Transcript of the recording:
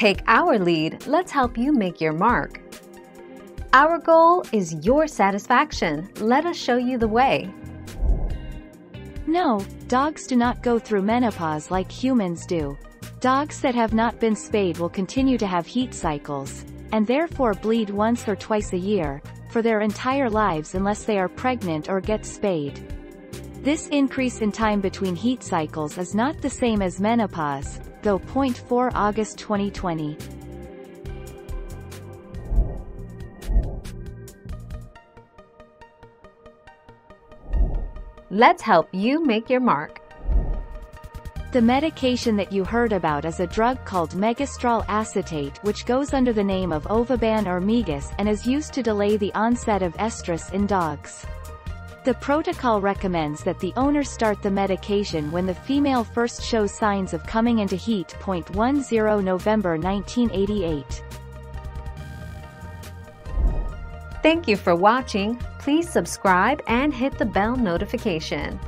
Take our lead, let's help you make your mark. Our goal is your satisfaction. Let us show you the way. No, dogs do not go through menopause like humans do. Dogs that have not been spayed will continue to have heat cycles, and therefore bleed once or twice a year, for their entire lives unless they are pregnant or get spayed. This increase in time between heat cycles is not the same as menopause, though. 4 August 2020. Let's help you make your mark. The medication that you heard about is a drug called Megestrol acetate, which goes under the name of Ovaban or Megus, and is used to delay the onset of estrus in dogs. The protocol recommends that the owner start the medication when the female first shows signs of coming into heat. 10 November 1988. Thank you for watching. Please subscribe and hit the bell notification.